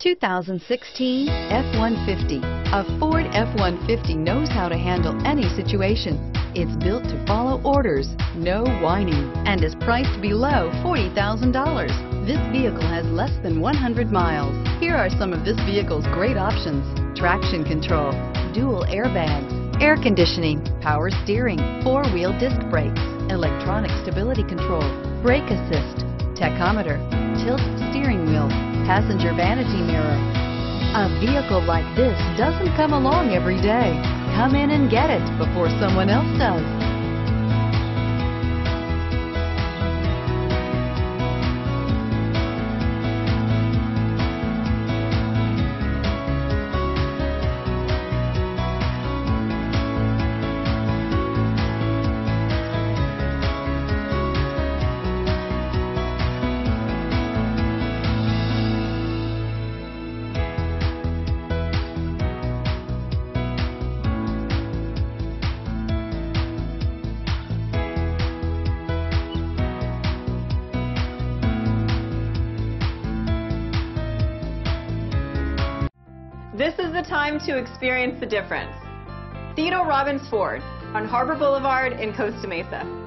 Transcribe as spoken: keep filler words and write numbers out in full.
twenty sixteen F one fifty. A Ford F one fifty knows how to handle any situation. It's built to follow orders, no whining, and is priced below forty thousand dollars. This vehicle has less than one hundred miles. Here are some of this vehicle's great options: traction control, dual airbags, air conditioning, power steering, four-wheel disc brakes, electronic stability control, brake assist, tachometer, tilt steering wheel, passenger vanity mirror. A vehicle like this doesn't come along every day. Come in and get it before someone else does. This is the time to experience the difference. Theodore Robins Ford on Harbor Boulevard in Costa Mesa.